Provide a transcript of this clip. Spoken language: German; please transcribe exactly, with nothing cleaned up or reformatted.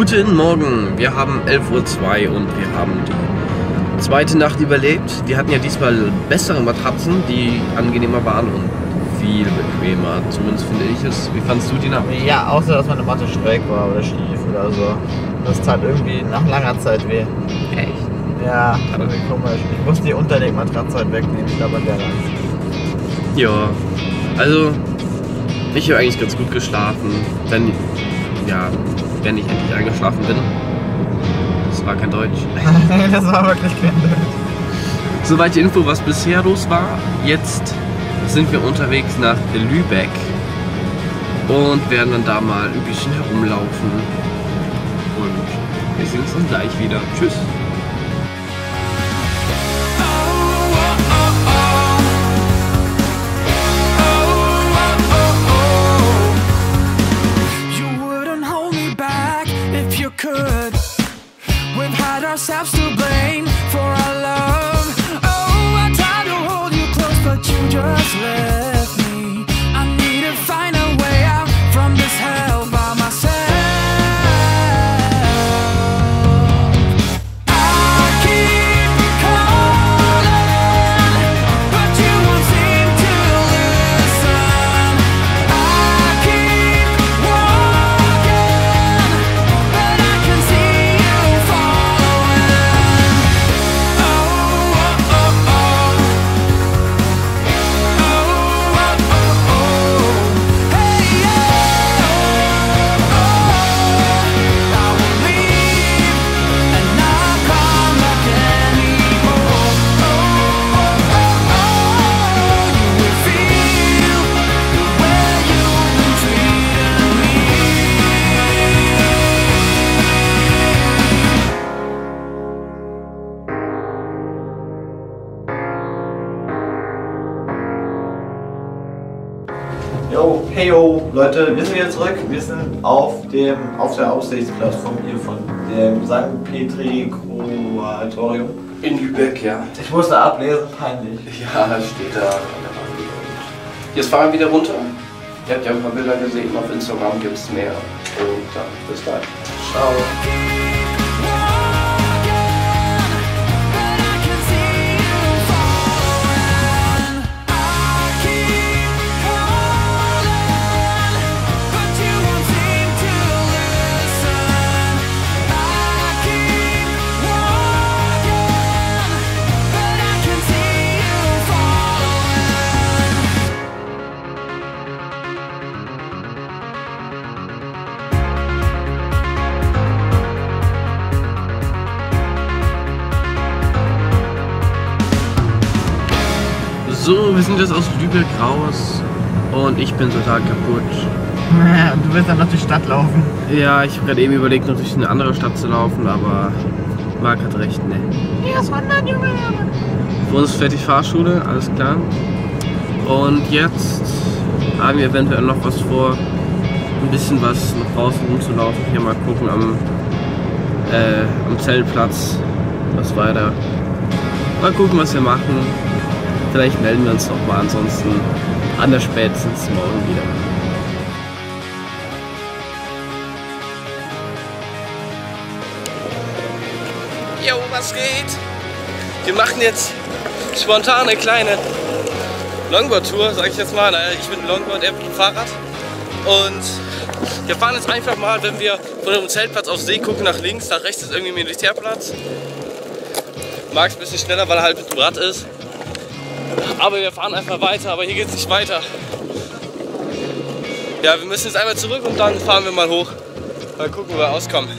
Guten Morgen, wir haben elf Uhr zwei und wir haben die zweite Nacht überlebt. Wir hatten ja diesmal bessere Matratzen, die angenehmer waren und viel bequemer, zumindest finde ich es. Wie fandst du die Nacht? Ja, außer dass meine Matte schräg war oder schief oder so. Das tat irgendwie nach langer Zeit weh. Echt? Ja, irgendwie komisch. Ich musste die Unterlegmatratze halt wegnehmen, ich glaube an der Nacht. Ja, also ich habe eigentlich ganz gut geschlafen, wenn, ja, wenn ich endlich eingeschlafen bin. Das war kein Deutsch. Das war wirklich kein Deutsch. Soweit die Info, was bisher los war. Jetzt sind wir unterwegs nach Lübeck und werden dann da mal ein bisschen herumlaufen. Und wir sehen uns dann gleich wieder. Tschüss. Ourselves to blame for our love. Oh, I tried to hold you close, but you just left me. I need to find a way out from this hell by myself. I keep calling, but you won't seem to listen. I keep walking, but I can see you fall. Yo, heyo, Leute, wir sind wieder zurück. Wir sind auf, dem, auf der Aussichtsplattform hier von dem Sankt Petri-Kruatorium. In Lübeck, ja. Ich musste ablesen, peinlich. Ja, das steht da. Jetzt fahren wir wieder runter. Ihr habt ja ein paar Bilder gesehen, auf Instagram gibt es mehr. Und dann, bis gleich. Ciao. So, wir sind jetzt aus Lübeck raus und ich bin total kaputt. Du willst dann noch durch die Stadt laufen? Ja, ich habe gerade eben überlegt, noch durch eine andere Stadt zu laufen, aber Marc hat recht, ne? Ja, es wandert, Junge! Für uns fährt die Fahrschule, alles klar. Und jetzt haben wir eventuell noch was vor, ein bisschen was nach draußen rumzulaufen. Hier mal gucken am, äh, am Zeltplatz, was weiter. Mal gucken, was wir machen. Vielleicht melden wir uns noch mal, ansonsten an der spätestens morgen wieder. Jo, was geht? Wir machen jetzt spontan eine kleine Longboard-Tour, sag ich jetzt mal. Ich bin Longboard-App mit dem Fahrrad. Und wir fahren jetzt einfach mal, wenn wir von dem Zeltplatz auf See gucken, nach links. Nach rechts ist irgendwie ein Militärplatz. Mag's ein bisschen schneller, weil er halt mit dem Rad ist. Aber wir fahren einfach weiter, aber hier geht es nicht weiter. Ja, wir müssen jetzt einmal zurück und dann fahren wir mal hoch. Mal gucken, wo wir auskommen.